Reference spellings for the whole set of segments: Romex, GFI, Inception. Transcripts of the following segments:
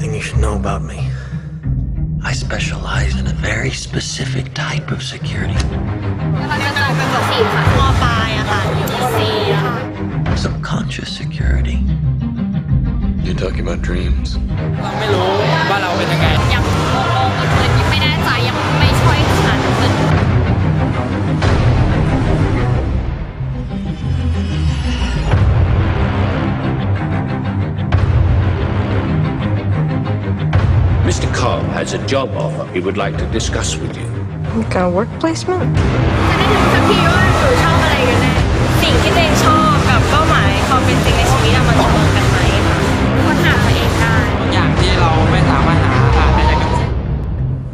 thing you should know about me. I specialize in a very specific type of security. Subconscious security. You're talking about dreams. Mr. Cobb has a job offer he would like to discuss with you. Like a work placement?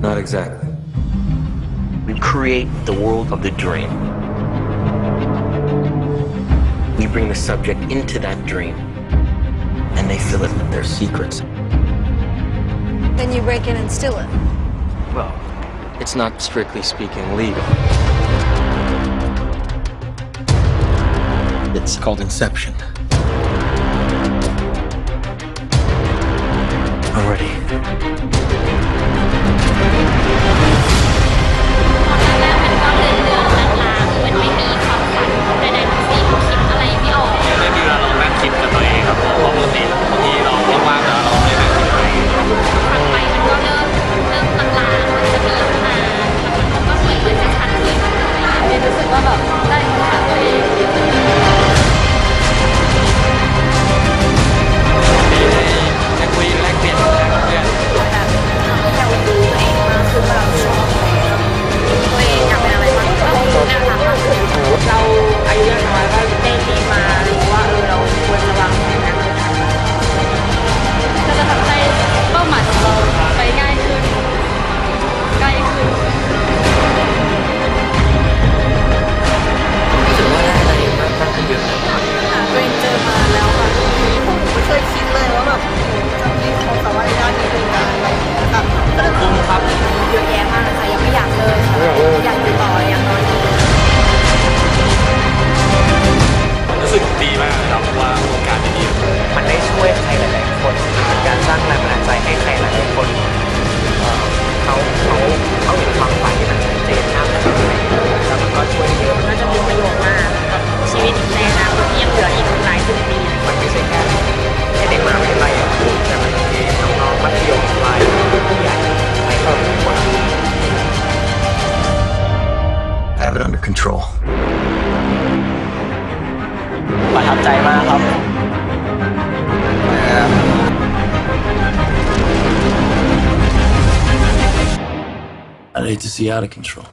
Not exactly. We create the world of the dream. We bring the subject into that dream, and they fill it with their secrets. Then you break in and steal it. Well, it's not strictly speaking legal. It's called Inception. I'm ready. I have it under control. I'd hate to see out of control.